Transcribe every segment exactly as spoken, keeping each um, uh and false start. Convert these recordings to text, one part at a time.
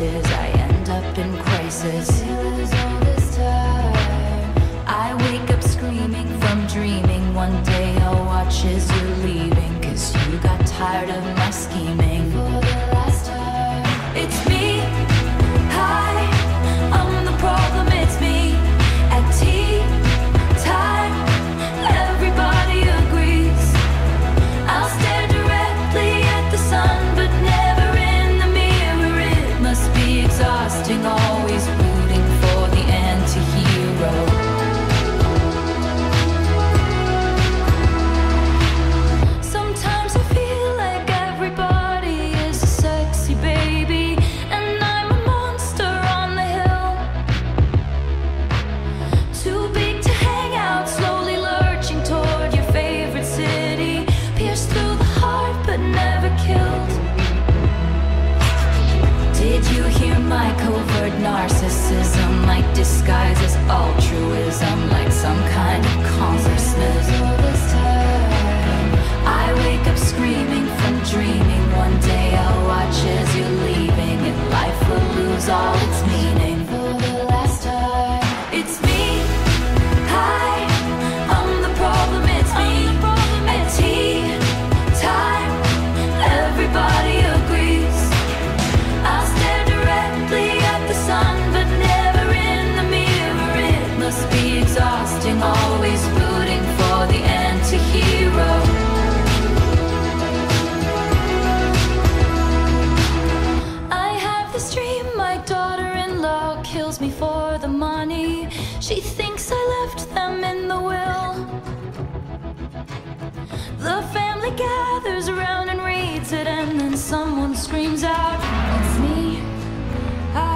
places, I end up in crisis. I lose all this time. I wake up screaming from dreaming. One day I'll watch as you're leaving, 'cause you got tired of my scheming. For the last time, it's me. Hi, I'm the problem, it's me. At tea time, everybody agrees. I'll stare directly at the sun, but never in the mirror. It must be exhausting, always rooting for the anti-hero. Sometimes I feel like everybody is a sexy baby, and I'm a monster on the hill. Too big to hang out, slowly lurching toward your favorite city. Pierced through the heart, but never killed. Did you hear my covert narcissism? Like disguise as altruism, like some kind of consciousness. All this time, I wake up screaming from dreaming. One day I'll watch as you're leaving, and life will lose all its meaning. For the last time, it's me. Hi, I'm the problem, it's me. At tea time, everybody agrees. I'll stare directly at the sun, but never in the mirror. It must be exhausting, always rooting for the anti-hero. I have this dream, my daughter-in-law kills me for the money. She thinks I left them in the will. The family gathers around and reads it, and then someone screams out, "It's me.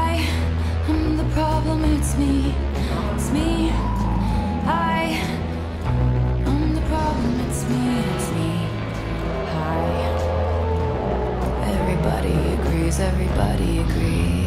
I am the problem, it's me. It's me. I am the problem, it's me. It's me. Hi." Everybody agrees, everybody agrees.